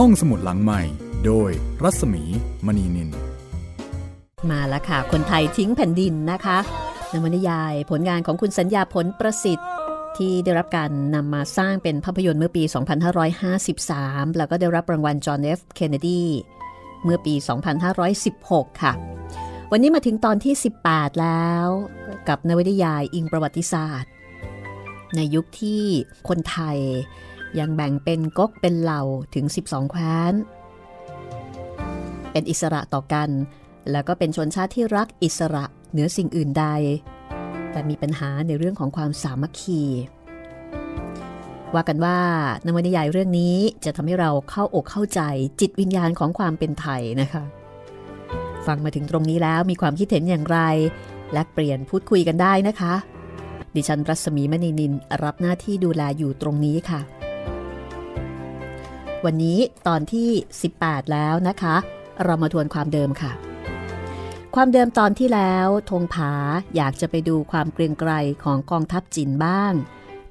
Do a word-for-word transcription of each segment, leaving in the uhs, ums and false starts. ห้องสมุดหลังใหม่โดยรัศมีมณีนินมาแล้วค่ะคนไทยทิ้งแผ่นดินนะคะนวนิยายผลงานของคุณสัญญาผลประสิทธิ์ที่ได้รับการนำมาสร้างเป็นภาพยนตร์เมื่อปีสองพันห้าร้อยห้าสิบสามแล้วก็ได้รับรางวัลจอห์น เอฟ เคนเนดีเมื่อปีสองพันห้าร้อยสิบหกค่ะวันนี้มาถึงตอนที่สิบแปดแล้วกับนวนิยายอิงประวัติศาสตร์ในยุคที่คนไทยยังแบ่งเป็นก๊กเป็นเหล่าถึงสิบสองแคว้นเป็นอิสระต่อกันแล้วก็เป็นชนชาติที่รักอิสระเหนือสิ่งอื่นใดแต่มีปัญหาในเรื่องของความสามัคคีว่ากันว่านวนิยายเรื่องนี้จะทำให้เราเข้าอกเข้าใจจิตวิญญาณของความเป็นไทยนะคะฟังมาถึงตรงนี้แล้วมีความคิดเห็นอย่างไรแลกเปลี่ยนพูดคุยกันได้นะคะดิฉันรัศมีมณีนินรับหน้าที่ดูแลอยู่ตรงนี้ค่ะวันนี้ตอนที่สิบแปดแล้วนะคะเรามาทวนความเดิมค่ะความเดิมตอนที่แล้วธงผาอยากจะไปดูความเกรียงไกรของกองทัพจีนบ้าง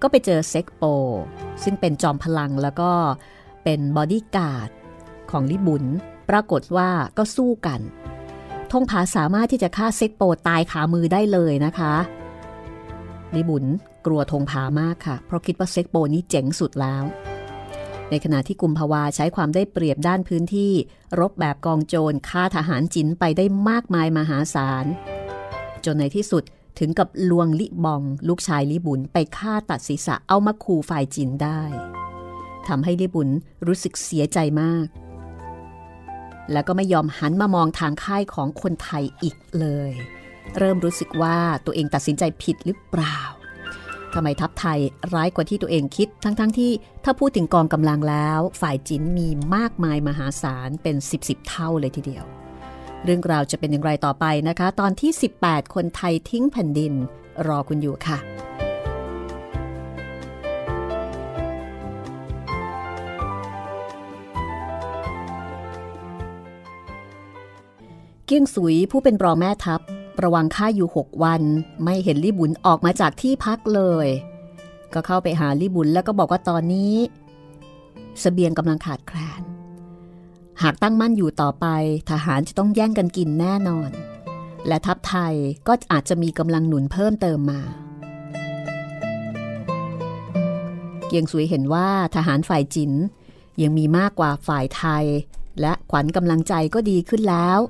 ก็ไปเจอเซ็กโปซึ่งเป็นจอมพลังแล้วก็เป็นบอดี้การ์ดของลิบุนปรากฏว่าก็สู้กันธงผาสามารถที่จะฆ่าเซ็กโปตายขามือได้เลยนะคะลิบุนกลัวธงผามากค่ะเพราะคิดว่าเซ็กโปนี้เจ๋งสุดแล้วในขณะที่กุมภาวาใช้ความได้เปรียบด้านพื้นที่รบแบบกองโจรฆ่าทหารจีนไปได้มากมายมหาศาลจนในที่สุดถึงกับลวงลิบองลูกชายลิบุนไปฆ่าตัดศีรษะเอามาขู่ฝ่ายจีนได้ทำให้ลิบุนรู้สึกเสียใจมากแล้วก็ไม่ยอมหันมามองทางค่ายของคนไทยอีกเลยเริ่มรู้สึกว่าตัวเองตัดสินใจผิดหรือเปล่าทำไมทัพไทยร้ายกว่าที่ตัวเองคิดทั้งๆ ท, ที่ถ้าพูดถึงกองกำลังแล้วฝ่ายจีนมีมากมายมหาศาลเป็นสิบ สิบเท่าเลยทีเดียวเรื่องราวจะเป็นอย่างไรต่อไปนะคะตอนที่สิบแปดคนไทยทิ้งแผ่นดินรอคุณอยู่ค่ะเกี้ยงสุยผู้เป็นรองแม่ทัพระวังค่าอยู่หกวันไม่เห็นลิบุนออกมาจากที่พักเลยก็เข้าไปหาลิบุนแล้วก็บอกว่าตอนนี้เสบียงกำลังขาดแคลนหากตั้งมั่นอยู่ต่อไปทหารจะต้องแย่งกันกินแน่นอนและทัพไทยก็อาจจะมีกำลังหนุนเพิ่มเติมมาเกียงสุยเห็นว่าทหารฝ่ายจินยังมีมากกว่าฝ่ายไทยและขวัญกำลังใจก็ดีขึ้นแล้ว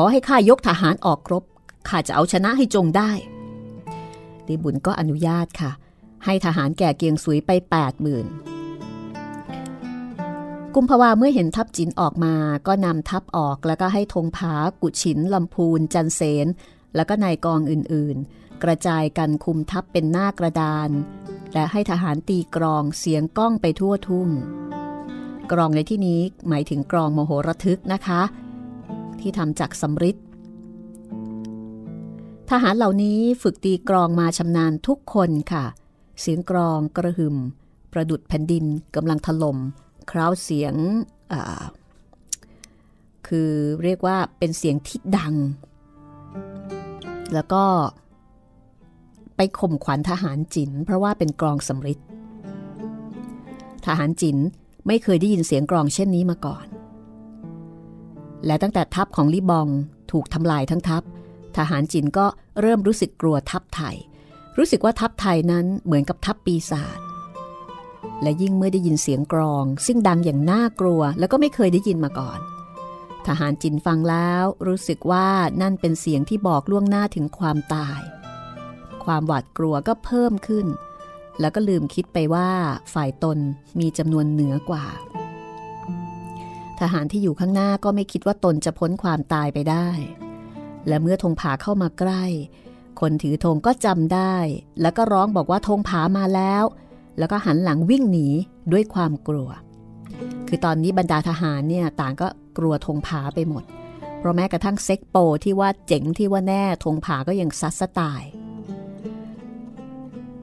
ขอให้ข้ายกทหารออกครบข้าจะเอาชนะให้จงได้ลิบุนก็อนุญาตค่ะให้ทหารแก่เกียงสุยไป แปดหมื่น กุมภาวาเมื่อเห็นทัพจีนออกมาก็นำทัพออกแล้วก็ให้ธงผากุฉินลำพูนจันเสนแล้วก็นายกองอื่นๆกระจายกันคุมทัพเป็นหน้ากระดานและให้ทหารตีกรองเสียงก้องไปทั่วทุ่งกรองในที่นี้หมายถึงกรองมโหระทึกนะคะที่ทำจากสำริดทหารเหล่านี้ฝึกตีกรองมาชำนาญทุกคนค่ะเสียงกรองกระหึ่มประดุจแผ่นดินกำลังถล่มคราวเสียงคือเรียกว่าเป็นเสียงที่ดังแล้วก็ไปข่มขวัญทหารจิ๋นเพราะว่าเป็นกรองสำริดทหารจิ๋นไม่เคยได้ยินเสียงกรองเช่นนี้มาก่อนและตั้งแต่ทัพของลิบองถูกทำลายทั้งทัพทหารจีนก็เริ่มรู้สึกกลัวทัพไทยรู้สึกว่าทัพไทยนั้นเหมือนกับทัพปีศาจและยิ่งเมื่อได้ยินเสียงกรองซึ่งดังอย่างน่ากลัวแล้วก็ไม่เคยได้ยินมาก่อนทหารจีนฟังแล้วรู้สึกว่านั่นเป็นเสียงที่บอกล่วงหน้าถึงความตายความหวาดกลัวก็เพิ่มขึ้นแล้วก็ลืมคิดไปว่าฝ่ายตนมีจำนวนเหนือกว่าทหารที่อยู่ข้างหน้าก็ไม่คิดว่าตนจะพ้นความตายไปได้และเมื่อธงผาเข้ามาใกล้คนถือธงก็จำได้แล้วก็ร้องบอกว่าธงผามาแล้วแล้วก็หันหลังวิ่งหนีด้วยความกลัวคือตอนนี้บรรดาทหารเนี่ยต่างก็กลัวธงผาไปหมดเพราะแม้กระทั่งเซ็กโปที่ว่าเจ๋งที่ว่าแน่ธงผาก็ยังซัดซะตาย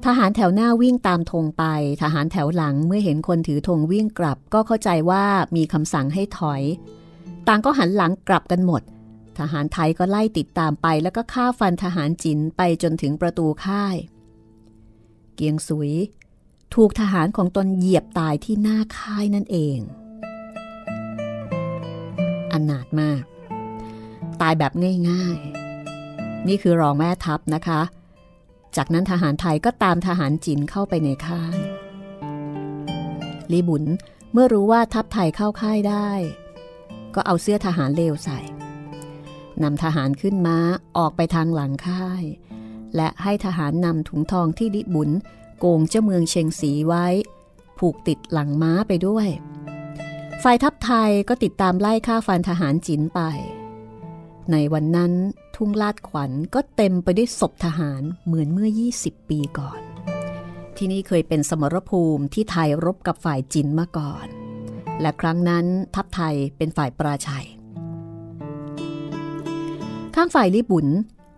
ทหารแถวหน้าวิ่งตามธงไปทหารแถวหลังเมื่อเห็นคนถือธงวิ่งกลับก็เข้าใจว่ามีคำสั่งให้ถอยต่างก็หันหลังกลับกันหมดทหารไทยก็ไล่ติดตามไปแล้วก็ฆ่าฟันทหารจีนไปจนถึงประตูค่ายเกียงสุย ถูกทหารของตนเหยียบตายที่หน้าค่ายนั่นเองอนาถมากตายแบบง่ายๆนี่คือรองแม่ทัพนะคะจากนั้นทหารไทยก็ตามทหารจีนเข้าไปในค่ายลีบุญเมื่อรู้ว่าทัพไทยเข้าค่ายได้ก็เอาเสื้อทหารเลวใส่นำทหารขึ้นม้าออกไปทางหลังค่ายและให้ทหารนำถุงทองที่ลิบุญโกงเจ้าเมืองเชียงสีไว้ผูกติดหลังม้าไปด้วยฝ่ายทัพไทยก็ติดตามไล่ฆ่าฟันทหารจีนไปในวันนั้นทุ่งลาดขวัญก็เต็มไปด้วยศพทหารเหมือนเมื่อยี่สิบปีก่อนที่นี่เคยเป็นสมรภูมิที่ไทยรบกับฝ่ายจีนมาก่อนและครั้งนั้นทัพไทยเป็นฝ่ายปราชัยข้างฝ่ายลิบุญ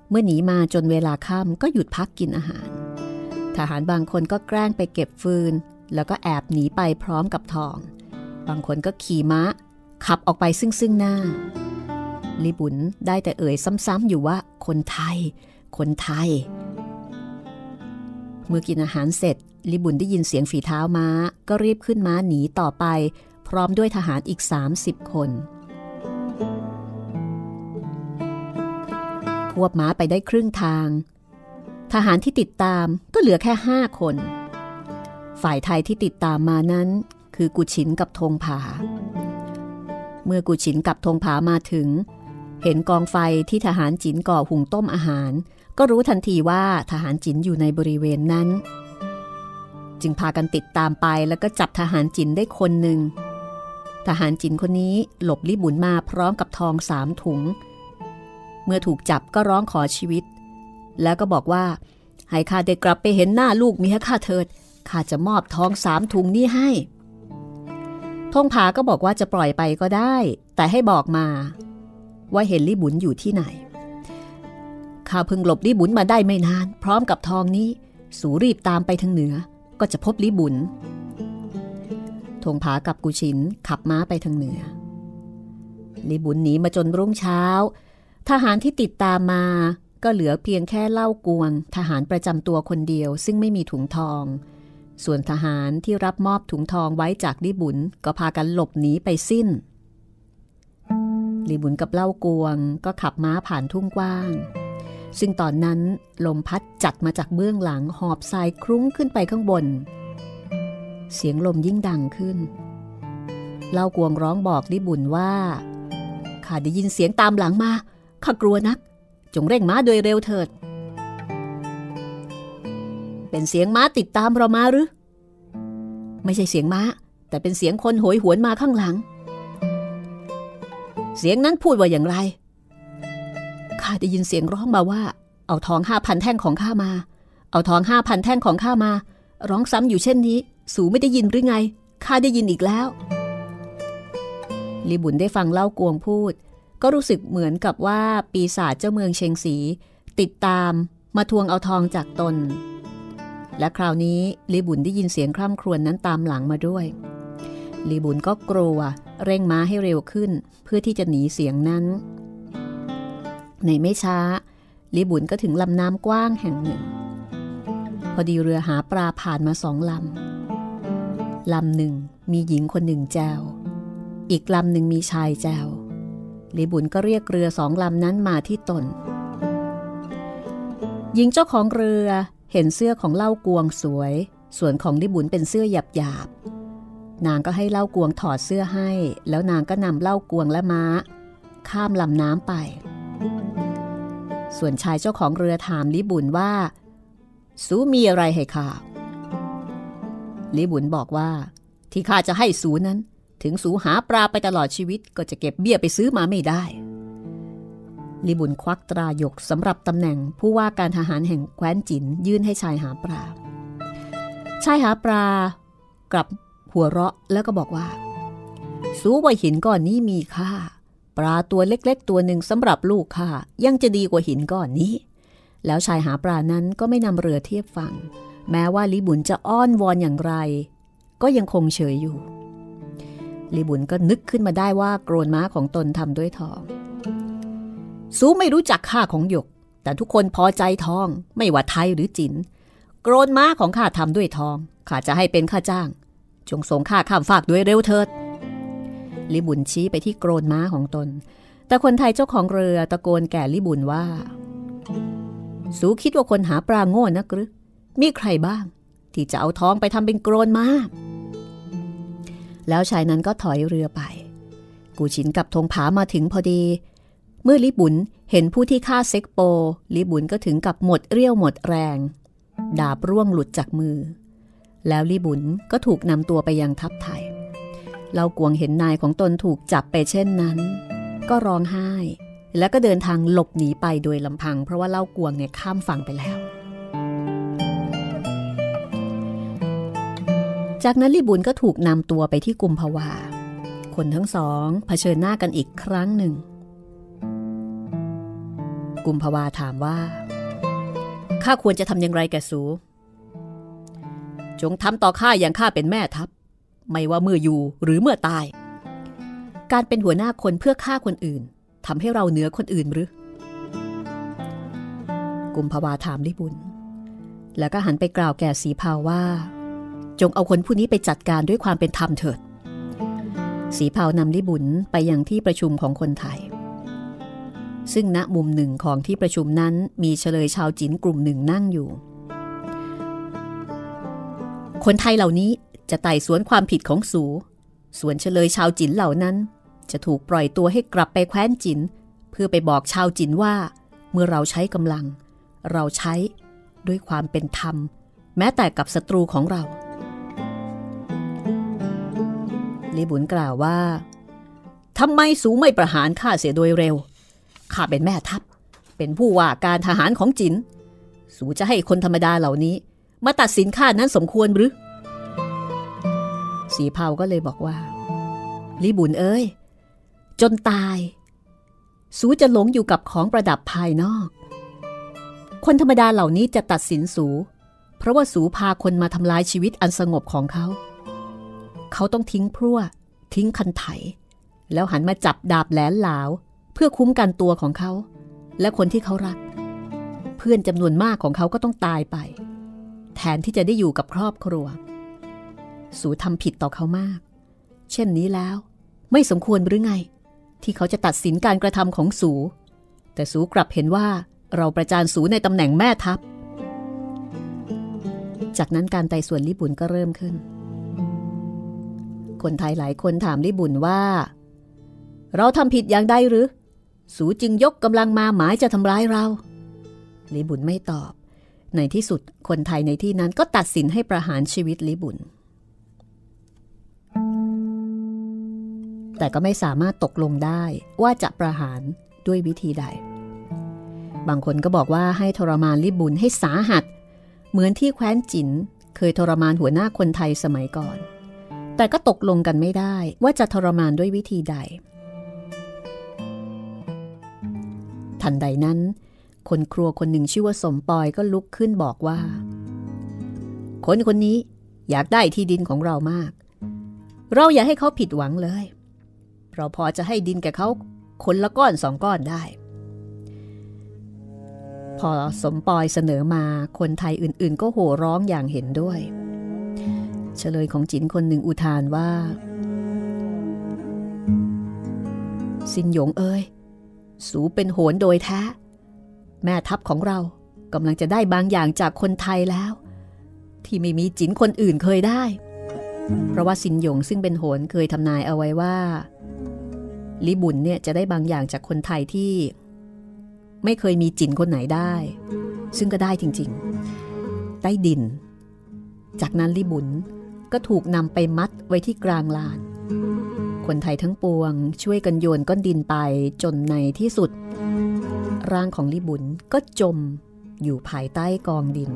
เมื่อหนีมาจนเวลาค่ำก็หยุดพักกินอาหารทหารบางคนก็แกล้งไปเก็บฟืนแล้วก็แอบหนีไปพร้อมกับทองบางคนก็ขี่ม้าขับออกไปซึ่งซึ่งหน้าลิบุญได้แต่เอ่ยซ้ำๆอยู่ว่าคนไทยคนไทยเมื่อกินอาหารเสร็จลิบุญได้ยินเสียงฝีเท้าม้าก็รีบขึ้นม้าหนีต่อไปพร้อมด้วยทหารอีกสามสิบคนควบม้าไปได้ครึ่งทางทหารที่ติดตามก็เหลือแค่ห้าคนฝ่ายไทยที่ติดตามมานั้นคือกุฉินกับธงผาเมื่อกุฉินกับธงผามาถึงเห็นกองไฟที่ทหารจีนก่อหุงต้มอาหารก็รู้ทันทีว่าทหารจีนอยู่ในบริเวณนั้นจึงพากันติดตามไปแล้วก็จับทหารจีนได้คนหนึ่งทหารจีนคนนี้หลบลิบุญมาพร้อมกับทองสามถุงเมื่อถูกจับก็ร้องขอชีวิตแล้วก็บอกว่าให้ข้าได้กลับไปเห็นหน้าลูกเมียข้าเถิดข้าจะมอบทองสามถุงนี้ให้ธงผาก็บอกว่าจะปล่อยไปก็ได้แต่ให้บอกมาว่าเห็นลิบุญอยู่ที่ไหนข้าเพิ่งหลบลิบุญมาได้ไม่นานพร้อมกับทองนี้สู่รีบตามไปทางเหนือก็จะพบลิบุญธงผากับกุฉินขับม้าไปทางเหนือลิบุญหนีมาจนรุ่งเช้าทหารที่ติดตามมาก็เหลือเพียงแค่เล่ากวงทหารประจำตัวคนเดียวซึ่งไม่มีถุงทองส่วนทหารที่รับมอบถุงทองไว้จากลิบุญก็พากันหลบหนีไปสิ้นลิบุญกับเล่ากวงก็ขับม้าผ่านทุ่งกว้างซึ่งตอนนั้นลมพัดจัดมาจากเบื้องหลังหอบทรายคลุ้งขึ้นไปข้างบนเสียงลมยิ่งดังขึ้นเล่ากวงร้องบอกลิบุญว่าข้าได้ยินเสียงตามหลังมาข้ากลัวนักจงเร่งม้าโดยเร็วเถิดเป็นเสียงม้าติดตามเรามาหรือไม่ใช่เสียงม้าแต่เป็นเสียงคนโหยหวนมาข้างหลังเสียงนั้นพูดว่าอย่างไรข้าได้ยินเสียงร้องมาว่าเอาทองห้าพันแท่งของข้ามาเอาทองห้าพันแท่งของข้ามาร้องซ้ำอยู่เช่นนี้สู่ไม่ได้ยินหรือไงข้าได้ยินอีกแล้วลิบุญได้ฟังเล่ากวงพูดก็รู้สึกเหมือนกับว่าปีศาจเจ้าเมืองเชียงสีติดตามมาทวงเอาทองจากตนและคราวนี้ลิบุญได้ยินเสียงคร่ำครวญ น, นั้นตามหลังมาด้วยลิบุญก็กลัวเร่งม้าให้เร็วขึ้นเพื่อที่จะหนีเสียงนั้นในไม่ช้าลิบุญก็ถึงลำน้ำกว้างแห่งหนึ่งพอดีเรือหาปลาผ่านมาสองลำลำหนึ่งมีหญิงคนหนึ่งแจวอีกลำหนึ่งมีชายแจวลิบุญก็เรียกเรือสองลำนั้นมาที่ตนหญิงเจ้าของเรือเห็นเสื้อของเล่ากวงสวยส่วนของลิบุญเป็นเสื้อหยาบหยาบนางก็ให้เล่ากวงถอดเสื้อให้แล้วนางก็นำเล่ากวงและม้าข้ามลำน้ำไปส่วนชายเจ้าของเรือถามลิบุญว่าสูมีอะไรให้ข้าลิบุญบอกว่าที่ข้าจะให้สูนั้นถึงสูหาปลาไปตลอดชีวิตก็จะเก็บเบี้ยไปซื้อมาไม่ได้ลิบุญควักตราหยกสำหรับตำแหน่งผู้ว่าการทหารแห่งแคว้นจินยื่นให้ชายหาปลาชายหาปลากลับหัวเราะแล้วก็บอกว่าสูว่าหินก้อนนี้มีค่าปลาตัวเล็กๆตัวหนึ่งสำหรับลูกข้ายังจะดีกว่าหินก้อนนี้แล้วชายหาปลานั้นก็ไม่นำเรือเทียบฝั่งแม้ว่าลิบุญจะอ้อนวอนอย่างไรก็ยังคงเฉยอยู่ลิบุญก็นึกขึ้นมาได้ว่าโกรนม้าของตนทำด้วยทองสู้ไม่รู้จักค่าของหยกแต่ทุกคนพอใจทองไม่ว่าไทยหรือจินโกรนม้าของข้าทำด้วยทอง ข้าจะให้เป็นค่าจ้างจงส่งข้าข้ามฟากด้วยเร็วเถิดลิบุนชี้ไปที่โกรนม้าของตนแต่คนไทยเจ้าของเรือตะโกนแก่ลิบุนว่าสูคิดว่าคนหาปลาโง่นักหรือมีใครบ้างที่จะเอาท้องไปทำเป็นโกรนม้าแล้วชายนั้นก็ถอยเรือไปกูชินกับธงผามาถึงพอดีเมื่อลิบุนเห็นผู้ที่ฆ่าเซ็กโปลิบุนก็ถึงกับหมดเรี่ยวหมดแรงดาบร่วงหลุดจากมือแล้วลิบุนก็ถูกนำตัวไปยังทัพไทยเรากวงเห็นนายของตนถูกจับไปเช่นนั้นก็ร้องไห้แล้วก็เดินทางหลบหนีไปโดยลำพังเพราะว่าเล่ากวงเนี่ยข้ามฝั่งไปแล้วจากนั้นลิบุนก็ถูกนำตัวไปที่กุมภาวาคนทั้งสองเผชิญหน้ากันอีกครั้งหนึ่งกุมภาวาถามว่าข้าควรจะทำอย่างไรแกสูจงทำต่อข้าอย่างข้าเป็นแม่ทัพไม่ว่าเมื่ออยู่หรือเมื่อตายการเป็นหัวหน้าคนเพื่อฆ่าคนอื่นทำให้เราเหนือคนอื่นหรือกุมภาวาถามลิบุนแล้วก็หันไปกล่าวแก่สีเผาว่าจงเอาคนผู้นี้ไปจัดการด้วยความเป็นธรรมเถิดสีเผานำลิบุนไปยังที่ประชุมของคนไทยซึ่งณมุมหนึ่งของที่ประชุมนั้นมีเฉลยชาวจีนกลุ่มหนึ่งนั่งอยู่คนไทยเหล่านี้จะไต่สวนความผิดของสูส่วนเฉลยชาวจีนเหล่านั้นจะถูกปล่อยตัวให้กลับไปแคว้นจีนเพื่อไปบอกชาวจีนว่าเมื่อเราใช้กำลังเราใช้ด้วยความเป็นธรรมแม้แต่กับศัตรูของเราลิบุนกล่าวว่าทำไมสูไม่ประหารข้าเสียโดยเร็วข้าเป็นแม่ทัพเป็นผู้ว่าการทหารของจีนสูจะให้คนธรรมดาเหล่านี้มาตัดสินข้านั้นสมควรหรือสีเผาก็เลยบอกว่าลิบุนเอ้ยจนตายสูจะหลงอยู่กับของประดับภายนอกคนธรรมดาเหล่านี้จะตัดสินสูเพราะว่าสูพาคนมาทำลายชีวิตอันสงบของเขาเขาต้องทิ้งพลั่วทิ้งคันไถแล้วหันมาจับดาบแหลนหลาวเพื่อคุ้มกันตัวของเขาและคนที่เขารักเพื่อนจำนวนมากของเขาก็ต้องตายไปแทนที่จะได้อยู่กับครอบครัวสูทำผิดต่อเขามากเช่นนี้แล้วไม่สมควรหรือไงที่เขาจะตัดสินการกระทำของสูแต่สูกลับเห็นว่าเราประจานสูในตำแหน่งแม่ทัพจากนั้นการไต่สวนลิบุนก็เริ่มขึ้นคนไทยหลายคนถามลิบุนว่าเราทำผิดอย่างใดหรือสูจึงยกกำลังมาหมายจะทำร้ายเราลิบุนไม่ตอบในที่สุดคนไทยในที่นั้นก็ตัดสินให้ประหารชีวิตลิบุนแต่ก็ไม่สามารถตกลงได้ว่าจะประหารด้วยวิธีใดบางคนก็บอกว่าให้ทรมานลิบุนให้สาหัสเหมือนที่แคว้นจินเคยทรมานหัวหน้าคนไทยสมัยก่อนแต่ก็ตกลงกันไม่ได้ว่าจะทรมานด้วยวิธีใดทันใดนั้นคนครัวคนหนึ่งชื่อว่าสมปอยก็ลุกขึ้นบอกว่าคนคนนี้อยากได้ที่ดินของเรามากเราอย่าให้เขาผิดหวังเลยเราพอจะให้ดินแก่เขาคนละก้อนสองก้อนได้พอสมปอยเสนอมาคนไทยอื่นๆก็โห่ร้องอย่างเห็นด้วยเฉลยของจินคนหนึ่งอุทานว่าซินหยงเอ้ยสูเป็นโหนโดยแท้แม่ทัพของเรากำลังจะได้บางอย่างจากคนไทยแล้วที่ไม่มีจินคนอื่นเคยได้เพราะว่าซินหยงซึ่งเป็นโหนเคยทำนายเอาไว้ว่าลิบุนเนี่ยจะได้บางอย่างจากคนไทยที่ไม่เคยมีจินคนไหนได้ซึ่งก็ได้จริงๆใต้ดินจากนั้นลิบุนก็ถูกนำไปมัดไว้ที่กลางลานคนไทยทั้งปวงช่วยกันโยนก้อนดินไปจนในที่สุดร่างของลิบุนก็จมอยู่ภายใต้กองดิน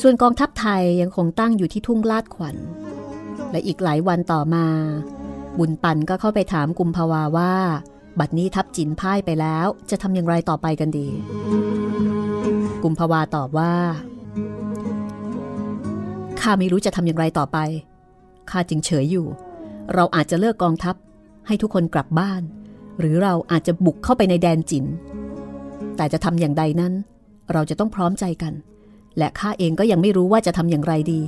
ส่วนกองทัพไทยยังคงตั้งอยู่ที่ทุ่งลาดขวัญและอีกหลายวันต่อมาบุญปันก็เข้าไปถามกุมภาวาว่าบัดนี้ทัพจินพ่ายไปแล้วจะทำอย่างไรต่อไปกันดีกุมภาวาตอบว่าข้าไม่รู้จะทำอย่างไรต่อไปข้าจึงเฉยอยู่ เราอาจจะเลิกกองทัพให้ทุกคนกลับบ้านหรือเราอาจจะบุกเข้าไปในแดนจิ๋นแต่จะทำอย่างใดนั้นเราจะต้องพร้อมใจกันและข้าเองก็ยังไม่รู้ว่าจะทำอย่างไรดี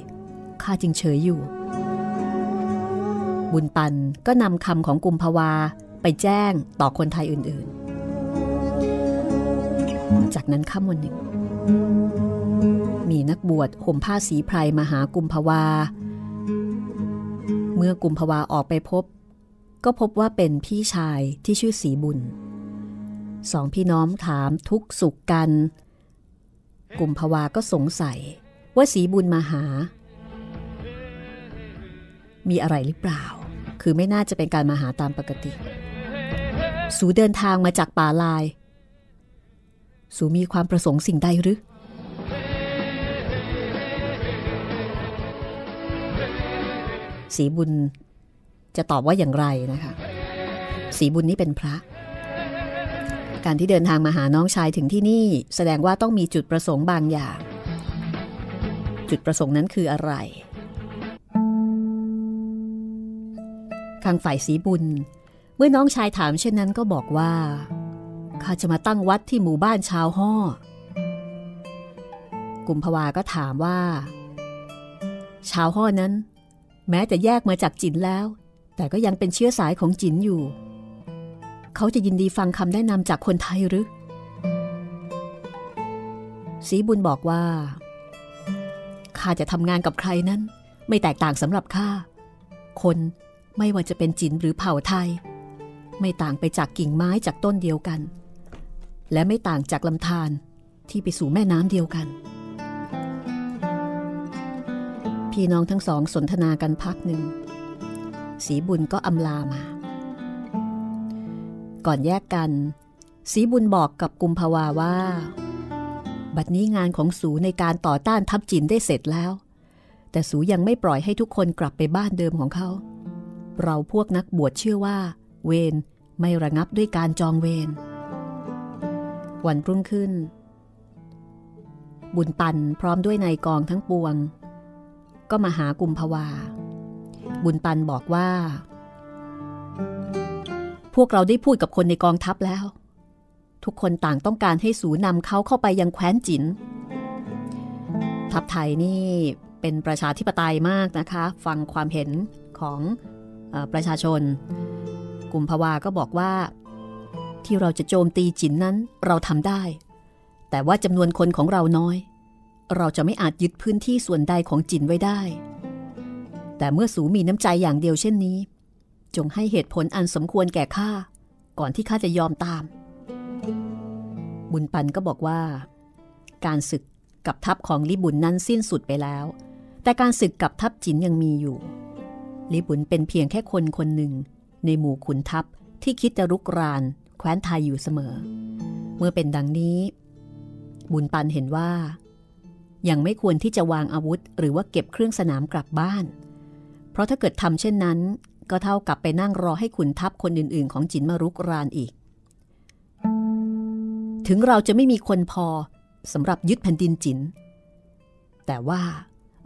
ข้าจึงเฉยอยู่บุญปันก็นำคำของกุมภาวาไปแจ้งต่อคนไทยอื่นๆจากนั้นค่ำวันหนึ่งมีนักบวชห่มผ้าสีไพรมาหากุมภาวาเมื่อกุมภาวาออกไปพบก็พบว่าเป็นพี่ชายที่ชื่อสีบุญสองพี่น้องถามทุกสุขกันกุมภาวาก็สงสัยว่าสีบุญมาหามีอะไรหรือเปล่าคือไม่น่าจะเป็นการมาหาตามปกติสูเดินทางมาจากป่าลายสูมีความประสงค์สิ่งใดหรือสีบุญจะตอบว่าอย่างไรนะคะสีบุญนี่เป็นพระการที่เดินทางมาหาน้องชายถึงที่นี่แสดงว่าต้องมีจุดประสงค์บางอย่างจุดประสงค์นั้นคืออะไรทางฝ่ายสีบุญเมื่อน้องชายถามเช่นนั้นก็บอกว่าข้าจะมาตั้งวัดที่หมู่บ้านชาวฮ่อกุมภาวาก็ถามว่าชาวฮ่อนั้นแม้จะแยกมาจากจิ๋นแล้วแต่ก็ยังเป็นเชื้อสายของจิ๋นอยู่เขาจะยินดีฟังคำแนะนำจากคนไทยหรือสีบุญบอกว่าข้าจะทำงานกับใครนั้นไม่แตกต่างสำหรับข้าคนไม่ว่าจะเป็นจิ๋นหรือเผ่าไทยไม่ต่างไปจากกิ่งไม้จากต้นเดียวกันและไม่ต่างจากลำธารที่ไปสู่แม่น้ำเดียวกันพี่น้องทั้งสองสนทนากันพักหนึ่งสีบุญก็อำลามาก่อนแยกกันสีบุญบอกกับกุมภาวาว่าบัดนี้งานของสูในการต่อต้านทัพจิ๋นได้เสร็จแล้วแต่สูยังไม่ปล่อยให้ทุกคนกลับไปบ้านเดิมของเขาเราพวกนักบวชเชื่อว่าเวรไม่ระงับด้วยการจองเวรวันรุ่งขึ้นบุญปันพร้อมด้วยนายกองทั้งปวงก็มาหากุมภาวาบุญปันบอกว่าพวกเราได้พูดกับคนในกองทัพแล้วทุกคนต่างต้องการให้สูนำเขาเข้าไปยังแคว้นจิ๋นทัพไทยนี่เป็นประชาธิปไตยมากนะคะฟังความเห็นของประชาชนกุมภาวาก็บอกว่าที่เราจะโจมตีจิ๋นนั้นเราทำได้แต่ว่าจำนวนคนของเราน้อยเราจะไม่อาจยึดพื้นที่ส่วนใดของจิ๋นไว้ได้แต่เมื่อสูมีน้ำใจอย่างเดียวเช่นนี้จงให้เหตุผลอันสมควรแก่ข้าก่อนที่ข้าจะยอมตามบุญปันก็บอกว่าการศึกกับทัพของลิบุญนั้นสิ้นสุดไปแล้วแต่การศึกกับทัพจิ๋นยังมีอยู่ลิบุญเป็นเพียงแค่คนคนหนึ่งในหมู่ขุนทัพที่คิดจะรุกรานแคว้นไทยอยู่เสมอเมื่อเป็นดังนี้บุญปันเห็นว่ายังไม่ควรที่จะวางอาวุธหรือว่าเก็บเครื่องสนามกลับบ้านเพราะถ้าเกิดทำเช่นนั้นก็เท่ากับไปนั่งรอให้ขุนทัพคนอื่นๆของจิ๋นมารุกรานอีกถึงเราจะไม่มีคนพอสำหรับยึดแผ่นดินจิ๋นแต่ว่า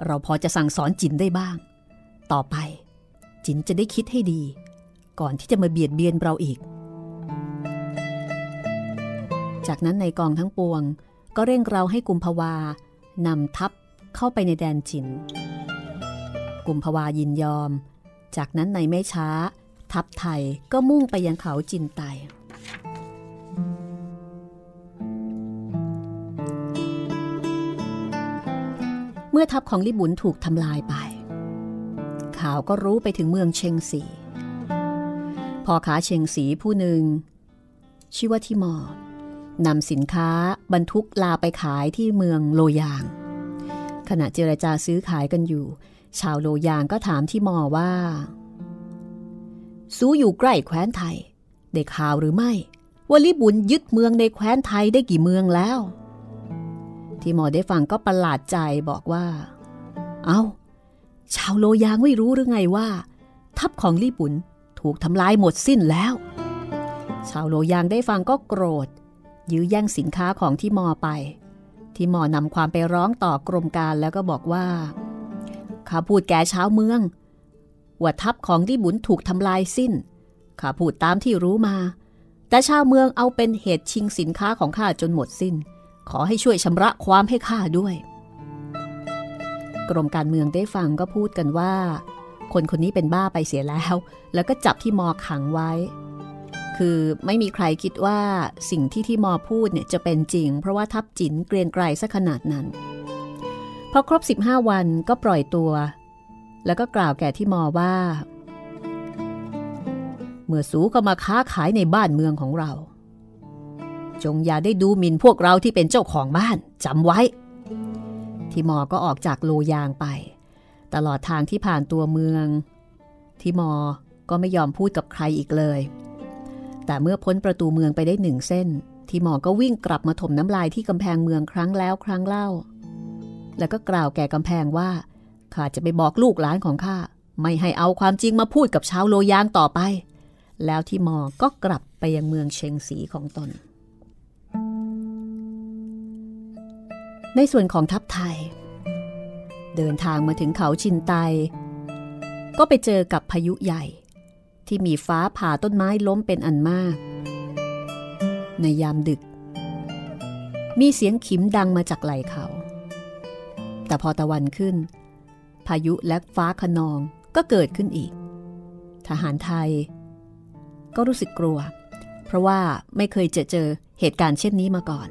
เราพอจะสั่งสอนจิ๋นได้บ้างต่อไปจิ๋นจะได้คิดให้ดีก่อนที่จะมาเบียดเบียนเราอีกจากนั้นนายกองทั้งปวงก็เร่งเร้าให้กุมภาวานำทัพเข้าไปในแดนจิ๋นกุมภาวายินยอมจากนั้นในไม่ช้าทัพไทยก็มุ่งไปยังเขาจินไตเมื่อทัพของลิบุญถูกทำลายไปข่าวก็รู้ไปถึงเมืองเชียงสีพ่อค้าเชียงสีผู้หนึ่งชื่อว่าทิมอร์นำสินค้าบรรทุกลาไปขายที่เมืองโลยางขณะเจรจาซื้อขายกันอยู่ชาวโลยางก็ถามทิมอร์ว่าสู้อยู่ใกล้แคว้นไทยได้ข่าวหรือไม่ว่าลิบุญยึดเมืองในแคว้นไทยได้กี่เมืองแล้วทิมอร์ได้ฟังก็ประหลาดใจบอกว่าเอ้าชาวโลยางไม่รู้หรือไงว่าทัพของลิบุญถูกทำลายหมดสิ้นแล้วชาวโลยางได้ฟังก็โกรธยื้อแย่งสินค้าของทิมอร์ไปทิมอร์นำความไปร้องต่อกรมการแล้วก็บอกว่าข้าพูดแก่ชาวเมือง ว่าทัพของลี่บุนถูกทำลายสิ้นข้าพูดตามที่รู้มาแต่ชาวเมืองเอาเป็นเหตุชิงสินค้าของข้าจนหมดสิ้นขอให้ช่วยชำระความให้ข้าด้วยกรมการเมืองได้ฟังก็พูดกันว่าคนคนนี้เป็นบ้าไปเสียแล้วแล้วก็จับที่มอขังไว้คือไม่มีใครคิดว่าสิ่งที่ที่มอพูดเนี่ยจะเป็นจริงเพราะว่าทัพจินเกรียงไกรซะขนาดนั้นพอครบสิบห้าวันก็ปล่อยตัวแล้วก็กล่าวแก่ที่มอว่าเมื่อสูก็มาค้าขายในบ้านเมืองของเราจงอย่าได้ดูหมิ่นพวกเราที่เป็นเจ้าของบ้านจำไว้ที่มอก็ออกจากโลยางไปตลอดทางที่ผ่านตัวเมืองที่มอก็ไม่ยอมพูดกับใครอีกเลยแต่เมื่อพ้นประตูเมืองไปได้หนึ่งเส้นที่มอก็วิ่งกลับมาถมน้ำลายที่กำแพงเมืองครั้งแล้วครั้งเล่าแล้วก็กล่าวแก่กำแพงว่าข้าจะไปบอกลูกหลานของข้าไม่ให้เอาความจริงมาพูดกับชาวโลยางต่อไปแล้วที่มอก็กลับไปยังเมืองเชียงสีของตนในส่วนของทัพไทยเดินทางมาถึงเขาชินไตก็ไปเจอกับพายุใหญ่ที่มีฟ้าผ่าต้นไม้ล้มเป็นอันมากในยามดึกมีเสียงขิมดังมาจากไหล่เขาแต่พอตะวันขึ้นพายุและฟ้าคะนองก็เกิดขึ้นอีกทหารไทยก็รู้สึกกลัวเพราะว่าไม่เคยเจอเจอเหตุการณ์เช่นนี้มาก่อน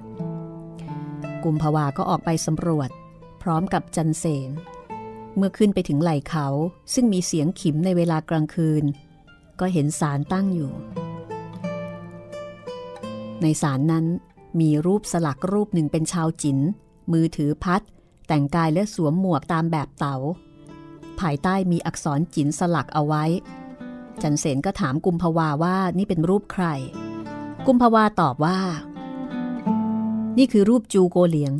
กุมภาวาก็ออกไปสำรวจพร้อมกับจันเสนเมื่อขึ้นไปถึงไหล่เขาซึ่งมีเสียงขิมในเวลากลางคืนก็เห็นศาลตั้งอยู่ในศาลนั้นมีรูปสลักรูปหนึ่งเป็นชาวจินมือถือพัดแต่งกายและสวมหมวกตามแบบเต๋าภายใต้มีอักษรจินสลักเอาไว้จันเสนก็ถามกุมภาวาว่านี่เป็นรูปใครกุมภาวาตอบว่านี่คือรูปจูโกเหลียง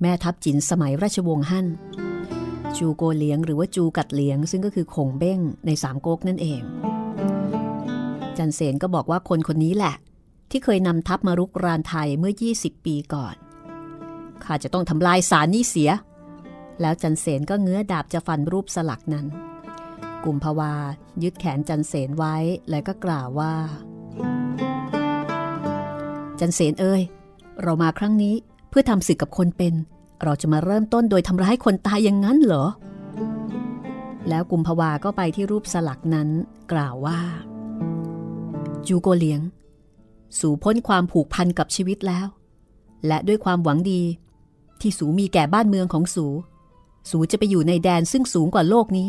แม่ทัพจินสมัยราชวงศ์ฮั่นจูโกเหลียงหรือว่าจูกัดเหลียงซึ่งก็คือขงเบ้งในสามก๊กนั่นเองจันเสนก็บอกว่าคนคนนี้แหละที่เคยนำทัพมารุกรานไทยเมื่อยี่สิบปีก่อนข้าจะต้องทำลายศาลนี้เสียแล้วจันเสนก็เงื้อดาบจะฟันรูปสลักนั้นกุมภาวายึดแขนจันเสนไว้แล้วก็กล่าวว่าจันเสนเอ้ยเรามาครั้งนี้เพื่อทำศึกกับคนเป็นเราจะมาเริ่มต้นโดยทำร้ายคนตายอย่างนั้นเหรอแล้วกุมภาวาก็ไปที่รูปสลักนั้นกล่าวว่าจูโกเหลียงสู่พ้นความผูกพันกับชีวิตแล้วและด้วยความหวังดีที่สูมีแก่บ้านเมืองของสูสูจะไปอยู่ในแดนซึ่งสูงกว่าโลกนี้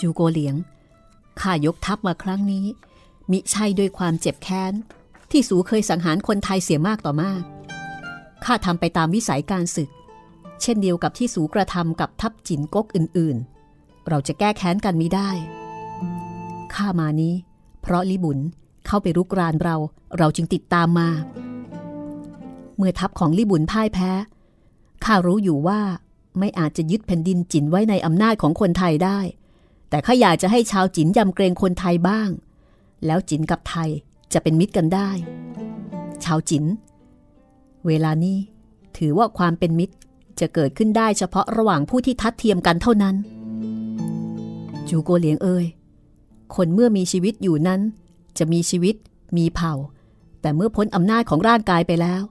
จูโกเหลียงข้ายกทัพมาครั้งนี้มิใช่ด้วยความเจ็บแค้นที่สูเคยสังหารคนไทยเสียมากต่อมากข้าทำไปตามวิสัยการศึกเช่นเดียวกับที่สูกระทำกับทัพจินก๊กอื่นๆเราจะแก้แค้นกันมิได้ข้ามานี้เพราะลี่บุนเข้าไปรุกรานเราเราจึงติดตามมาเมื่อทัพของลี่บุนพ่ายแพ้ข้ารู้อยู่ว่าไม่อาจจะยึดแผ่นดินจินไว้ในอำนาจของคนไทยได้แต่ข้าอยากจะให้ชาวจินยำเกรงคนไทยบ้างแล้วจินกับไทยจะเป็นมิตรกันได้ชาวจินเวลานี้ถือว่าความเป็นมิตรจะเกิดขึ้นได้เฉพาะระหว่างผู้ที่ทัดเทียมกันเท่านั้นจูโกเหลียงเอ่ยคนเมื่อมีชีวิตอยู่นั้นจะมีชีวิตมีเผ่าแต่เมื่อพ้นอำนาจของร่างกายไปแล้ว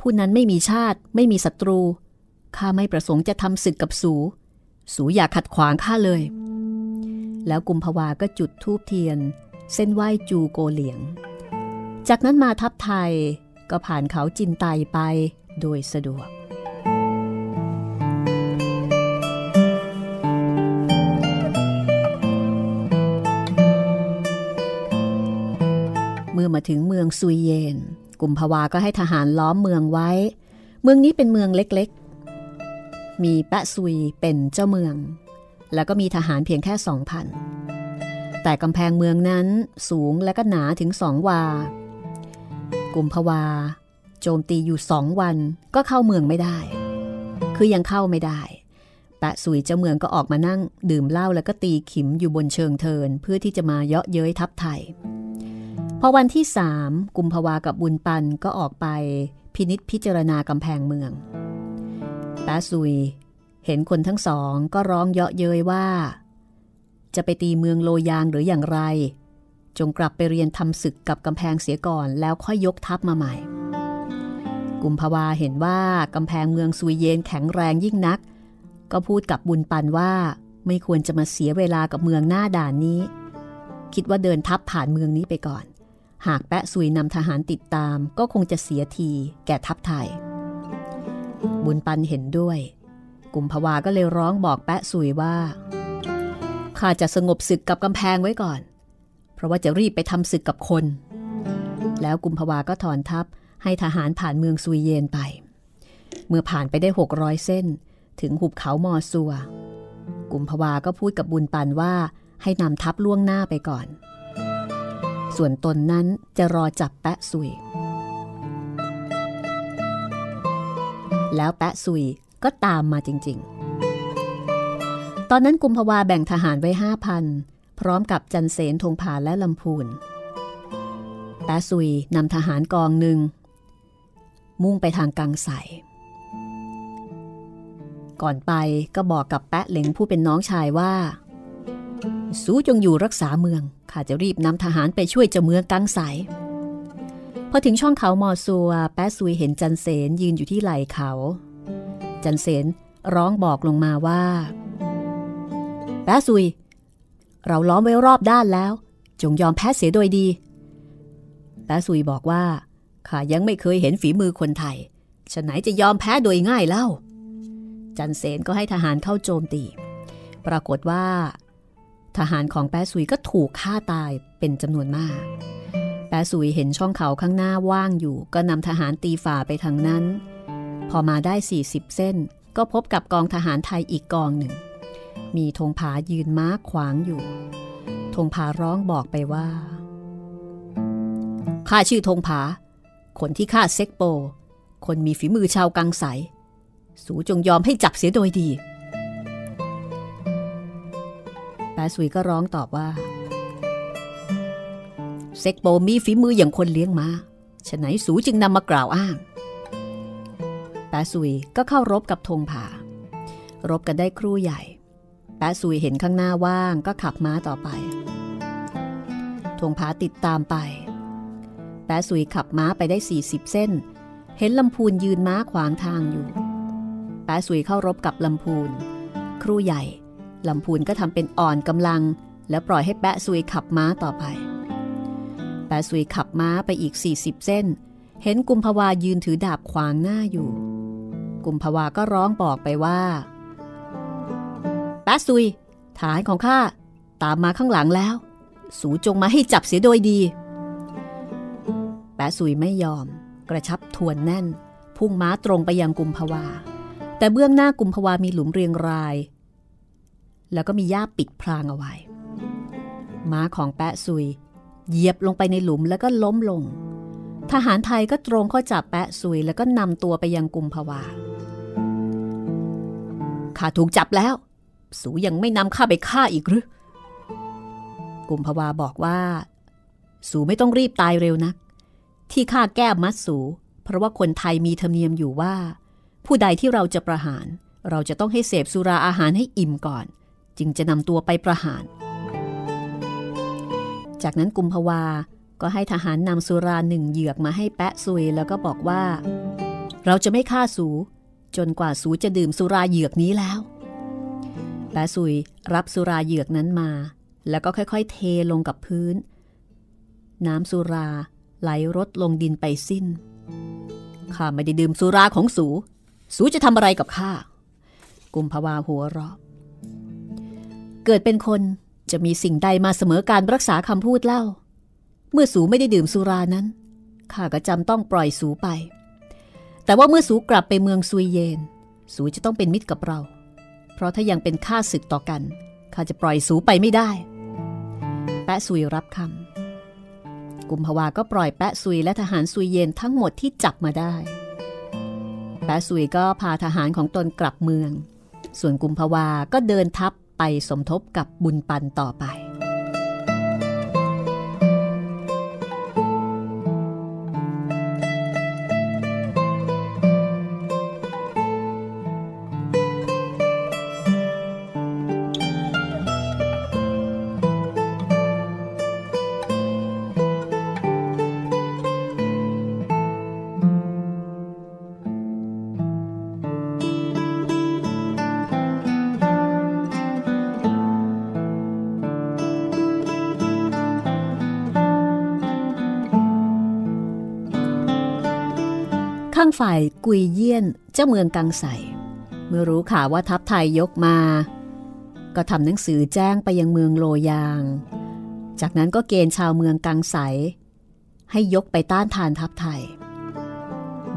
ผู้นั้นไม่มีชาติไม่มีศัตรูข้าไม่ประสงค์จะทำศึกกับสูสูอย่าขัดขวางข้าเลยแล้วกุมภาวาก็จุดธูปเทียนเส้นไหว้จูโกเหลียงจากนั้นมาทัพไทยก็ผ่านเขาจินไตไปโดยสะดวกเมื่อมาถึงเมืองซุยเยนกุมภาวาก็ให้ทหารล้อมเมืองไว้เมืองนี้เป็นเมืองเล็กๆมีแปะซุยเป็นเจ้าเมืองแล้วก็มีทหารเพียงแค่ สองพัน แต่กำแพงเมืองนั้นสูงและก็หนาถึงสองวากุมภาวาโจมตีอยู่สองวันก็เข้าเมืองไม่ได้คือยังเข้าไม่ได้แต่สุยเจ้าเมืองก็ออกมานั่งดื่มเหล้าแล้วก็ตีขิมอยู่บนเชิงเทินเพื่อที่จะมาเยาะเย้ยทัพไทยพอวันที่สามกุมภาวากับบุญปันก็ออกไปพินิจพิจารณากำแพงเมืองแต่สุยเห็นคนทั้งสองก็ร้องเยาะเย้ยว่า จะไปตีเมืองโลยางหรืออย่างไรจงกลับไปเรียนทำศึกกับกำแพงเสียก่อนแล้วค่อยยกทัพมาใหม่กุมภาวาเห็นว่ากำแพงเมืองซุยเยนแข็งแรงยิ่งนักก็พูดกับบุญปันว่าไม่ควรจะมาเสียเวลากับเมืองหน้าด่านนี้คิดว่าเดินทัพผ่านเมืองนี้ไปก่อนหากแปะซุยนำทหารติดตามก็คงจะเสียทีแก่ทัพไทยบุญปันเห็นด้วยกุมภาวาก็เลยร้องบอกแปะซุยว่าข้าจะสงบศึกกับกำแพงไว้ก่อนเพราะว่าจะรีบไปทำศึกกับคนแล้วกุมภาวาก็ถอนทัพให้ทหารผ่านเมืองซุยเยนไปเมื่อผ่านไปได้หกร้อยเส้นถึงหุบเขามอซัวกุมภาวาก็พูดกับบุญปันว่าให้นำทัพล่วงหน้าไปก่อนส่วนตนนั้นจะรอจับแปะซุยแล้วแปะซุยก็ตามมาจริงๆตอนนั้นกุมภาวาแบ่งทหารไว้ ห้าพัน พร้อมกับจันเสนธงผาและลำพูนแปะซุยนำทหารกองหนึ่งมุ่งไปทางกังไสก่อนไปก็บอกกับแปะเหล็งผู้เป็นน้องชายว่าสู้จงอยู่รักษาเมืองข้าจะรีบนำทหารไปช่วยเจ้าเมืองกังไสพอถึงช่องเขามอซัวแปะซุยเห็นจันเสนยืนอยู่ที่ไหล่เขาจันเสนร้องบอกลงมาว่าแปะซุยเราล้อมไว้รอบด้านแล้วจงยอมแพ้เสียโดยดีแปะซุยบอกว่าข้ายังไม่เคยเห็นฝีมือคนไทยฉะไหนจะยอมแพ้โดยง่ายเล่าจันเสนก็ให้ทหารเข้าโจมตีปรากฏว่าทหารของแปะซุยก็ถูกฆ่าตายเป็นจำนวนมากแปะซุยเห็นช่องเขาข้างหน้าว่างอยู่ก็นำทหารตีฝ่าไปทางนั้นพอมาได้สี่สิบเส้นก็พบกับกองทหารไทยอีกกองหนึ่งมีธงผายืนม้าขวางอยู่ธงผาร้องบอกไปว่าข้าชื่อธงผาคนที่ฆ่าเซ็กโปคนมีฝีมือชาวกังไสสูจงยอมให้จับเสียโดยดีแปะซุยก็ร้องตอบว่าเซ็กโปมีฝีมืออย่างคนเลี้ยงม้าฉะไหนสูจึงนำมากล่าวอ้างแปะซุยก็เข้ารบกับธงผารบกันได้ครู่ใหญ่แปะซุยเห็นข้างหน้าว่างก็ขับม้าต่อไปธงผาติดตามไปแปะซุยขับม้าไปได้สี่สิบเส้นเห็นลำพูนยืนม้าขวางทางอยู่แปะซุยเข้ารบกับลำพูนครู่ใหญ่ลำพูนก็ทำเป็นอ่อนกำลังแล้วปล่อยให้แปะซุยขับม้าต่อไปแปะซุยขับม้าไปอีกสี่สิบเส้นเห็นกุมภาวายืนถือดาบขวางหน้าอยู่กุมภาวาก็ร้องบอกไปว่าแปะซุยทหารของข้าตามมาข้างหลังแล้วสูจงมาให้จับเสียโดยดีแปะซุยไม่ยอมกระชับทวนแน่นพุ่งม้าตรงไปยังกุมภาวาแต่เบื้องหน้ากุมภาวามีหลุมเรียงรายแล้วก็มีหญ้าปิดพรางเอาไว้ม้าของแปะซุยเหยียบลงไปในหลุมแล้วก็ล้มลงทหารไทยก็ตรงเข้าจับแปะซุยแล้วก็นำตัวไปยังกุมภาวาข้าถูกจับแล้วสูยังไม่นำข้าไปฆ่าอีกหรือกุมภาวาบอกว่าสูไม่ต้องรีบตายเร็วนักที่ข้าแก้มัดสูเพราะว่าคนไทยมีธรรมเนียมอยู่ว่าผู้ใดที่เราจะประหารเราจะต้องให้เสพสุราอาหารให้อิ่มก่อนจึงจะนำตัวไปประหารจากนั้นกุมภาวาก็ให้ทหารนำสุราหนึ่งเหยือกมาให้แปะซุยแล้วก็บอกว่าเราจะไม่ฆ่าสูจนกว่าสูจะดื่มสุราเหยือกนี้แล้วแปะซุยรับสุราเหยือกนั้นมาแล้วก็ค่อยๆเทลงกับพื้นน้ำสุราไหลรดลงดินไปสิ้นข้าไม่ได้ดื่มสุราของสูสูจะทำอะไรกับข้ากุมภาวาหัวเราะเกิดเป็นคนจะมีสิ่งใดมาเสมอการรักษาคำพูดเล่าเมื่อสูไม่ได้ดื่มสุรานั้นข้าก็จำต้องปล่อยสูไปแต่ว่าเมื่อสูกลับไปเมืองซุยเยนสูจะต้องเป็นมิตรกับเราเพราะถ้ายังเป็นข้าศึกต่อกันข้าจะปล่อยสูไปไม่ได้แปะซุยรับคำกุมภาวาก็ปล่อยแปะซุยและทหารซุยเยนทั้งหมดที่จับมาได้แปะซุยก็พาทหารของตนกลับเมืองส่วนกุมภาวาก็เดินทัพไปสมทบกับบุญปันต่อไป ข้างฝ่ายกุยเยี่ยนเจ้าเมืองกังไสเมื่อรู้ข่าวว่าทัพไทยยกมาก็ทำหนังสือแจ้งไปยังเมืองโลยางจากนั้นก็เกณฑ์ชาวเมืองกังไสให้ยกไปต้านทานทัพไทย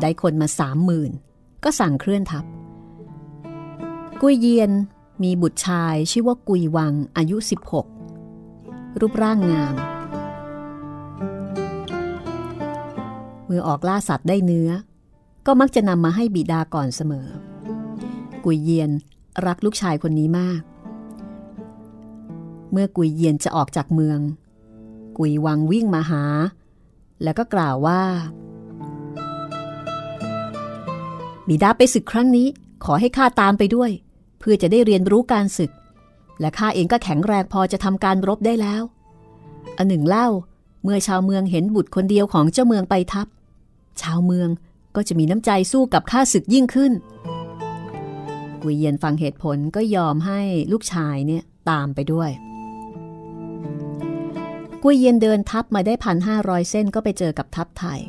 ได้คนมาสามหมื่นก็สั่งเคลื่อนทัพกุยเยียนมีบุตรชายชื่อว่ากุยวังอายุสิบหกรูปร่างงามเมื่อออกล่าสัตว์ได้เนื้อก็มักจะนำมาให้บิดาก่อนเสมอกุยเยียนรักลูกชายคนนี้มากเมื่อกุยเยียนจะออกจากเมืองกุยวังวิ่งมาหาแล้วก็กล่าวว่าบิดาไปศึกครั้งนี้ขอให้ข้าตามไปด้วยเพื่อจะได้เรียนรู้การศึกและข้าเองก็แข็งแรงพอจะทำการรบได้แล้วอันหนึ่งเล่าเมื่อชาวเมืองเห็นบุตรคนเดียวของเจ้าเมืองไปทับชาวเมืองก็จะมีน้ำใจสู้กับข้าศึกยิ่งขึ้นกุยเยียนฟังเหตุผลก็ยอมให้ลูกชายเนี่ยตามไปด้วยกุยเยียนเดินทัพมาได้ หนึ่งพันห้าร้อย เส้นก็ไปเจอกับทัพไทย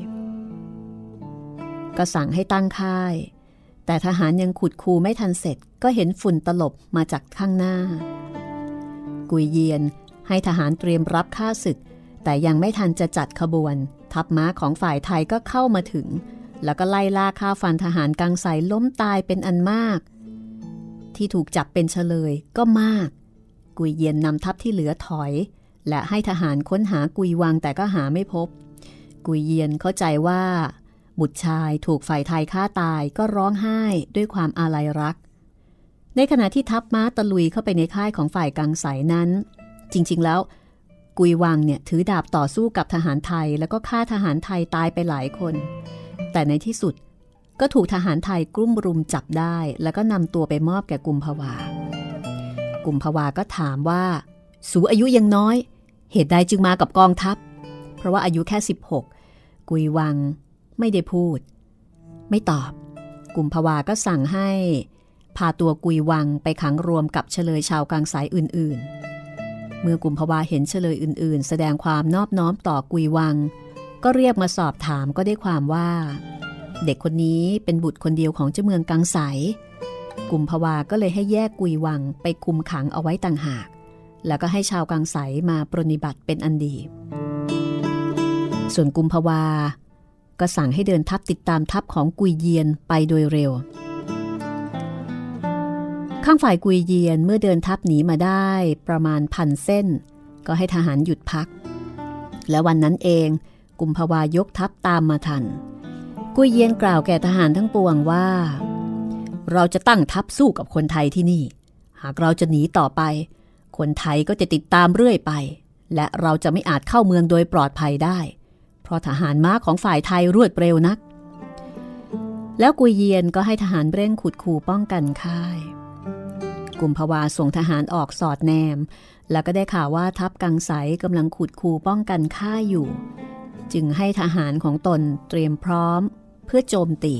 ก็สั่งให้ตั้งค่ายแต่ทหารยังขุดคูไม่ทันเสร็จก็เห็นฝุ่นตลบมาจากข้างหน้ากุยเยียนให้ทหารเตรียมรับข้าศึกแต่ยังไม่ทันจะจัดขบวนทัพม้าของฝ่ายไทยก็เข้ามาถึงแล้วก็ไล่ล่าฆ่าฟันทหารกังไสล้มตายเป็นอันมากที่ถูกจับเป็นเฉลยก็มากกุยเยียนนำทัพที่เหลือถอยและให้ทหารค้นหากุยวังแต่ก็หาไม่พบกุยเยียนเข้าใจว่าบุตรชายถูกฝ่ายไทยฆ่าตายก็ร้องไห้ด้วยความอาลัยรักในขณะที่ทัพม้าตะลุยเข้าไปในค่ายของฝ่ายกังไสนั้นจริงๆแล้วกุยวังเนี่ยถือดาบต่อสู้กับทหารไทยแล้วก็ฆ่าทหารไทยตายไปหลายคนแต่ในที่สุดก็ถูกทหารไทยกลุ่มรุมจับได้แล้วก็นำตัวไปมอบแก่กุมภาวากุมภาวาก็ถามว่าสูอายุยังน้อยเหตุใดจึงมากับกองทัพเพราะว่าอายุแค่สิบหกกุยวังไม่ได้พูดไม่ตอบกุมภาวาก็สั่งให้พาตัวกุยวังไปขังรวมกับเฉลยชาวกังไสอื่นๆเมื่อกุมภาวาเห็นเฉลยอื่นๆแสดงความนอบน้อมต่อกุยวังก็เรียกมาสอบถามก็ได้ความว่าเด็กคนนี้เป็นบุตรคนเดียวของเจ้าเมืองกังไสกุมภาวาก็เลยให้แยกกุยวังไปคุมขังเอาไว้ต่างหากแล้วก็ให้ชาวกังไสมาปรนนิบัติเป็นอันดีส่วนกุมภาวาก็สั่งให้เดินทัพติดตามทัพของกุยเยียนไปโดยเร็วข้างฝ่ายกุยเยียนเมื่อเดินทัพหนีมาได้ประมาณพันเส้นก็ให้ทหารหยุดพักและวันนั้นเองกุมภาวายกทัพตามมาทันกุยเยียนกล่าวแก่ทหารทั้งปวงว่าเราจะตั้งทัพสู้กับคนไทยที่นี่หากเราจะหนีต่อไปคนไทยก็จะติดตามเรื่อยไปและเราจะไม่อาจเข้าเมืองโดยปลอดภัยได้เพราะทหารม้าของฝ่ายไทยรวดเร็วนักแล้วกุยเยียนก็ให้ทหารเร่งขุดคูป้องกันค่ายกุมภาวาส่งทหารออกสอดแนมแล้วก็ได้ข่าวว่าทัพกังไสกำลังขุดคูป้องกันค่ายอยู่จึงให้ทหารของตนเตรียมพร้อมเพื่อโจมตี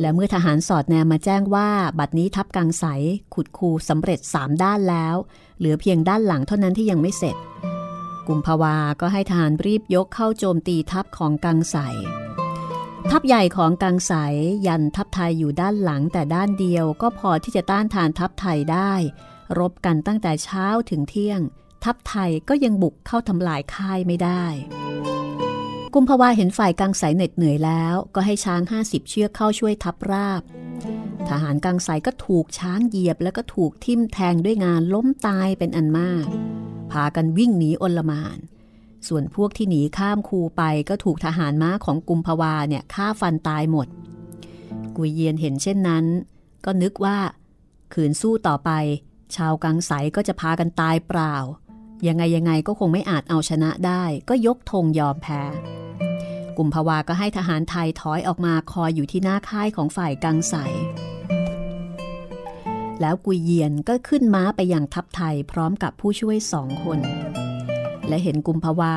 และเมื่อทหารสอดแนมมาแจ้งว่าบัดนี้ทัพกังไสขุดคูสำเร็จสามด้านแล้วเหลือเพียงด้านหลังเท่านั้นที่ยังไม่เสร็จกุมภาวาก็ให้ทหารรีบยกเข้าโจมตีทัพของกังไสทัพใหญ่ของกังไสยันทัพไทยอยู่ด้านหลังแต่ด้านเดียวก็พอที่จะต้านทานทัพไทยได้รบกันตั้งแต่เช้าถึงเที่ยงทัพไทยก็ยังบุกเข้าทำลายค่ายไม่ได้กุมภาวาเห็นฝ่ายกังไสเหน็ดเหนื่อยแล้วก็ให้ช้างห้าสิบเชือกเข้าช่วยทับราบทหารกังไสก็ถูกช้างเหยียบแล้วก็ถูกทิ่มแทงด้วยงาล้มตายเป็นอันมากพากันวิ่งหนีอลหม่านส่วนพวกที่หนีข้ามคูไปก็ถูกทหารม้าของกุมภาวาเนี่ยฆ่าฟันตายหมดกุยเยียนเห็นเช่นนั้นก็นึกว่าขืนสู้ต่อไปชาวกังไสก็จะพากันตายเปล่ายังไงยังไงก็คงไม่อาจเอาชนะได้ก็ยกธงยอมแพ้กุมภาวาก็ให้ทหารไทยถอยออกมาคอยอยู่ที่หน้าค่ายของฝ่ายกังไสแล้วกุยเยียนก็ขึ้นม้าไปยังทัพไทยพร้อมกับผู้ช่วยสองคนและเห็นกุมภาวา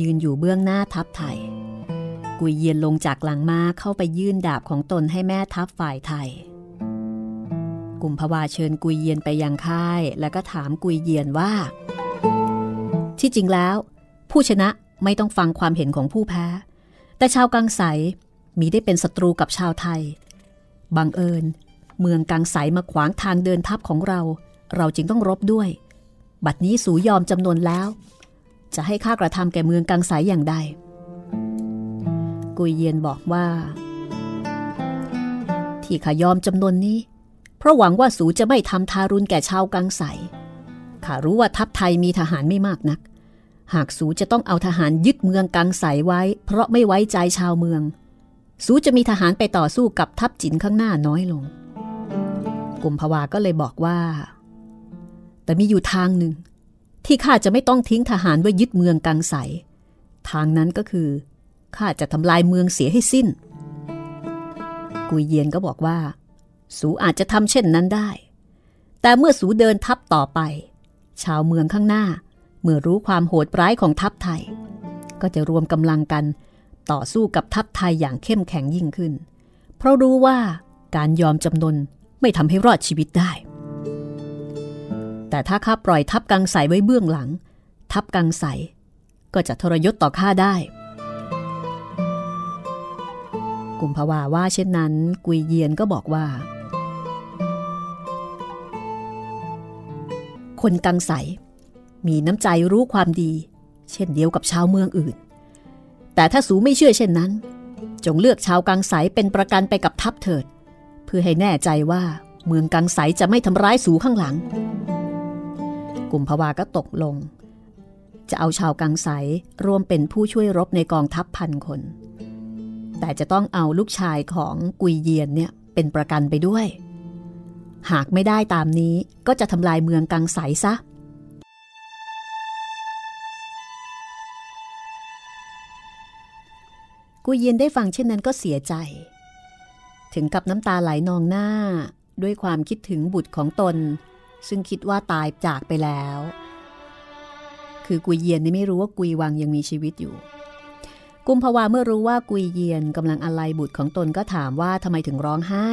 ยืนอยู่เบื้องหน้าทัพไทยกุยเยียนลงจากหลังม้าเข้าไปยื่นดาบของตนให้แม่ทัพฝ่ายไทยกุมภาวาเชิญกุยเยียนไปยังค่ายแล้วก็ถามกุยเยียนว่าที่จริงแล้วผู้ชนะไม่ต้องฟังความเห็นของผู้แพ้แต่ชาวกังไส มิได้เป็นศัตรูกับชาวไทยบังเอิญเมืองกังไสมาขวางทางเดินทัพของเราเราจึงต้องรบด้วยบัดนี้สูยอมจำนวนแล้วจะให้ข้ากระทำแก่เมืองกังไสอย่างใดกุยเยียนบอกว่าที่ข้ายอมจำนวนนี้เพราะหวังว่าสูจะไม่ทำทารุณแก่ชาวกังไสข้ารู้ว่าทัพไทยมีทหารไม่มากนักหากสูจะต้องเอาทหารยึดเมืองกังไสไว้เพราะไม่ไว้ใจชาวเมืองสูจะมีทหารไปต่อสู้กับทัพจินข้างหน้าน้อยลงกุมภาวาก็เลยบอกว่าแต่มีอยู่ทางหนึ่งที่ข้าจะไม่ต้องทิ้งทหารไว้ยึดเมืองกังไสทางนั้นก็คือข้าจะทำลายเมืองเสียให้สิ้นกุยเยียนก็บอกว่าสูอาจจะทำเช่นนั้นได้แต่เมื่อสูเดินทัพต่อไปชาวเมืองข้างหน้าเมื่อรู้ความโหดร้ายของทัพไทยก็จะรวมกำลังกันต่อสู้กับทัพไทยอย่างเข้มแข็งยิ่งขึ้นเพราะรู้ว่าการยอมจำนนไม่ทำให้รอดชีวิตได้แต่ถ้าข้าปล่อยทัพกังไสไว้เบื้องหลังทัพกังไสก็จะทรยศต่อข้าได้กุมภาวาว่าเช่นนั้นกุยเยียนก็บอกว่าคนกังไสมีน้ำใจรู้ความดีเช่นเดียวกับชาวเมืองอื่นแต่ถ้าสูไม่เชื่อเช่นนั้นจงเลือกชาวกังไสเป็นประกันไปกับทัพเถิดเพื่อให้แน่ใจว่าเมืองกังไสจะไม่ทำร้ายสูข้างหลังกุมภาวาก็ตกลงจะเอาชาวกังไสร่วมเป็นผู้ช่วยรบในกองทัพพันคนแต่จะต้องเอาลูกชายของกุยเยียนเนี่ยเป็นประกันไปด้วยหากไม่ได้ตามนี้ก็จะทำลายเมืองกังไสซะกุยเยียนได้ฟังเช่นนั้นก็เสียใจถึงกับน้ำตาไหลนองหน้าด้วยความคิดถึงบุตรของตนซึ่งคิดว่าตายจากไปแล้วคือกุยเยียนไม่รู้ว่ากุยวังยังมีชีวิตอยู่กุมภาวาเมื่อรู้ว่ากุยเยียนกำลังอาลัยบุตรของตนก็ถามว่าทำไมถึงร้องไห้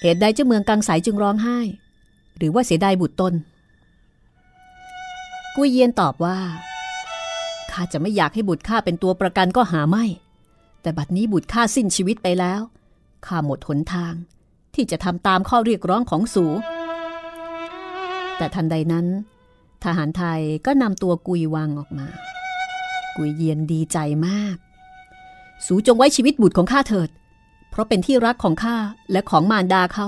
เหตุใดเจ้าเมืองกังไสจึงร้องไห้หรือว่าเสียดายบุตรตนกุยเยียนตอบว่าข้าจะไม่อยากให้บุตรข้าเป็นตัวประกันก็หาไม่แต่บัดนี้บุตรข้าสิ้นชีวิตไปแล้วข้าหมดหนทางที่จะทำตามข้อเรียกร้องของสูแต่ทันใดนั้นทหารไทยก็นำตัวกุยวังออกมากุยเยียนดีใจมากสูจงไว้ชีวิตบุตรของข้าเถิดเพราะเป็นที่รักของข้าและของมารดาเขา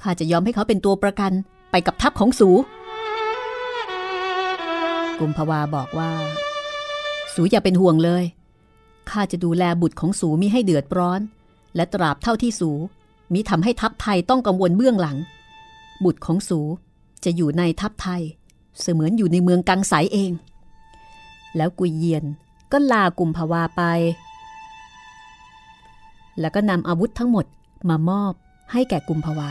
ข้าจะยอมให้เขาเป็นตัวประกันไปกับทัพของสูกุมภาวาบอกว่าสูอย่าเป็นห่วงเลยข้าจะดูแลบุตรของสูมิให้เดือดร้อนและตราบเท่าที่สูมิทำให้ทัพไทยต้องกังวลเบื้องหลังบุตรของสูจะอยู่ในทัพไทยเสมือนอยู่ในเมืองกังไสเองแล้วกุยเยียนก็ลากุมภาวาไปแล้วก็นำอาวุธทั้งหมดมามอบให้แก่กุมภาวา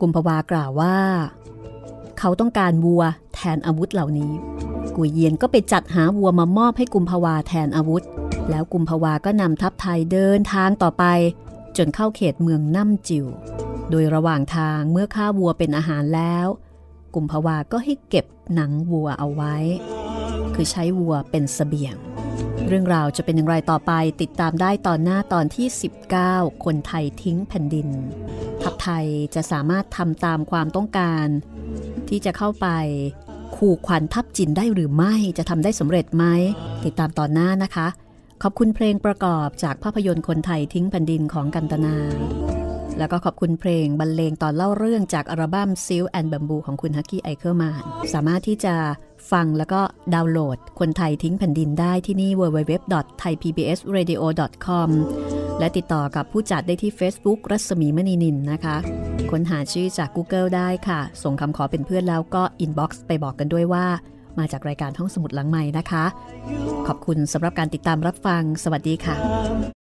กุมภาวากล่าวว่าเขาต้องการวัวแทนอาวุธเหล่านี้กุยเยียนก็ไปจัดหาวัวมามอบให้กุมภาวาแทนอาวุธแล้วกุมภาวาก็นำทัพไทยเดินทางต่อไปจนเข้าเขตเมืองน้ำจิวโดยระหว่างทางเมื่อฆ่าวัวเป็นอาหารแล้วกุมภาวาก็ให้เก็บหนังวัวเอาไว้คือใช้วัวเป็นเสบียงเรื่องราวจะเป็นอย่างไรต่อไปติดตามได้ตอนหน้าตอนที่สิบเก้าคนไทยทิ้งแผ่นดินทัพไทยจะสามารถทำตามความต้องการที่จะเข้าไปขู่ขวัญทัพจินได้หรือไม่จะทำได้สำเร็จไหมติดตามตอนหน้านะคะขอบคุณเพลงประกอบจากภาพยนตร์คนไทยทิ้งแผ่นดินของกันตนาแล้วก็ขอบคุณเพลงบรรเลงตอนเล่าเรื่องจากอัลบั้ม Silk and Bamboo ของคุณฮักกี้ไอเคิลแมนสามารถที่จะฟังแล้วก็ดาวน์โหลดคนไทยทิ้งแผ่นดินได้ที่นี่ ดับเบิลยู ดับเบิลยู ดับเบิลยู ดอท ไทย พี บี เอส เรดิโอ ดอท คอม และติดต่อกับผู้จัดได้ที่ Facebook รัศมีมณีนินนะคะค้นหาชื่อจาก Google ได้ค่ะส่งคำขอเป็นเพื่อนแล้วก็ Inbox ไปบอกกันด้วยว่ามาจากรายการห้องสมุดหลังใหม่นะคะขอบคุณสำหรับการติดตามรับฟังสวัสดีค่ะ